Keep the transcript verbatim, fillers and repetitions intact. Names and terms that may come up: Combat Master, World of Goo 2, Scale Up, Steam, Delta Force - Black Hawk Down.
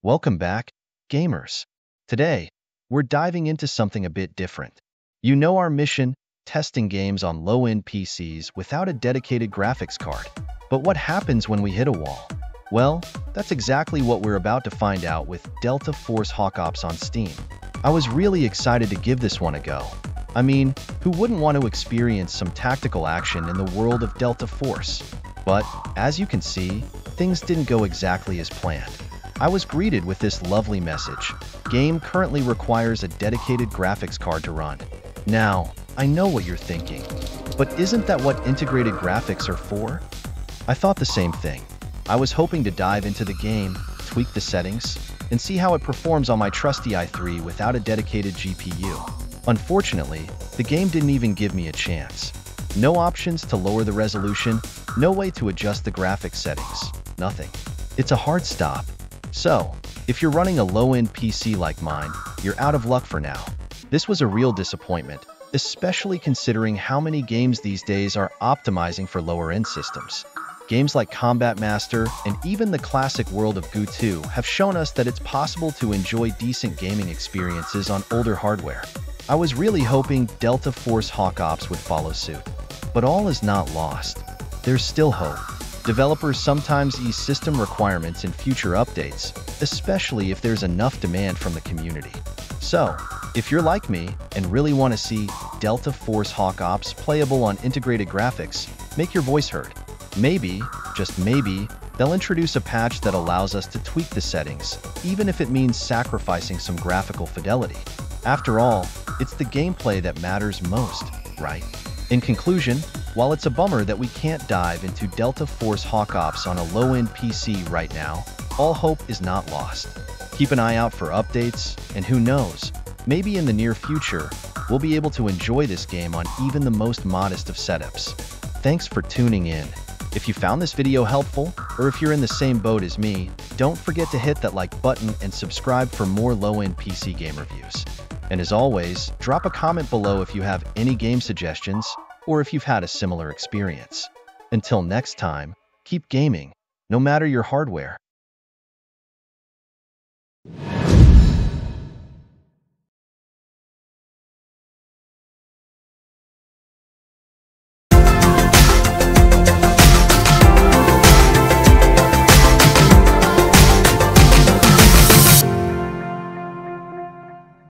Welcome back, gamers. Today, we're diving into something a bit different. You know our mission, testing games on low-end P Cs without a dedicated graphics card. But what happens when we hit a wall? Well, that's exactly what we're about to find out with Delta Force Hawk Ops on Steam. I was really excited to give this one a go. I mean, who wouldn't want to experience some tactical action in the world of Delta Force? But, as you can see, things didn't go exactly as planned. I was greeted with this lovely message. Game currently requires a dedicated graphics card to run. Now, I know what you're thinking, but isn't that what integrated graphics are for? I thought the same thing. I was hoping to dive into the game, tweak the settings, and see how it performs on my trusty i three without a dedicated G P U. Unfortunately, the game didn't even give me a chance. No options to lower the resolution, no way to adjust the graphics settings, nothing. It's a hard stop. So, if you're running a low-end P C like mine, you're out of luck for now. This was a real disappointment, especially considering how many games these days are optimizing for lower-end systems. Games like Combat Master and even the classic World of Goo two have shown us that it's possible to enjoy decent gaming experiences on older hardware. I was really hoping Delta Force Hawk Ops would follow suit. But all is not lost. There's still hope. Developers sometimes ease system requirements in future updates, especially if there's enough demand from the community. So, if you're like me and really want to see Delta Force Hawk Ops playable on integrated graphics, make your voice heard. Maybe, just maybe, they'll introduce a patch that allows us to tweak the settings, even if it means sacrificing some graphical fidelity. After all, it's the gameplay that matters most, right? In conclusion, while it's a bummer that we can't dive into Delta Force Hawk Ops on a low-end P C right now, all hope is not lost. Keep an eye out for updates, and who knows, maybe in the near future, we'll be able to enjoy this game on even the most modest of setups. Thanks for tuning in. If you found this video helpful, or if you're in the same boat as me, don't forget to hit that like button and subscribe for more low-end P C game reviews. And as always, drop a comment below if you have any game suggestions, or if you've had a similar experience. Until next time, keep gaming, no matter your hardware.